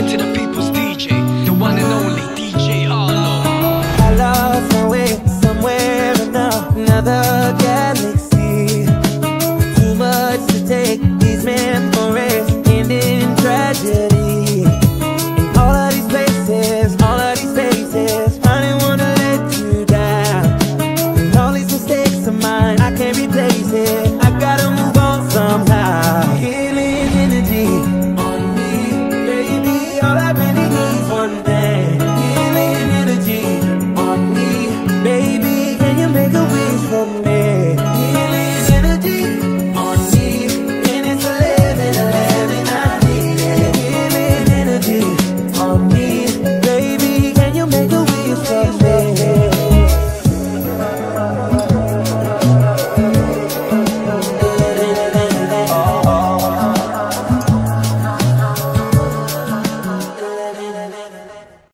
listening to the people.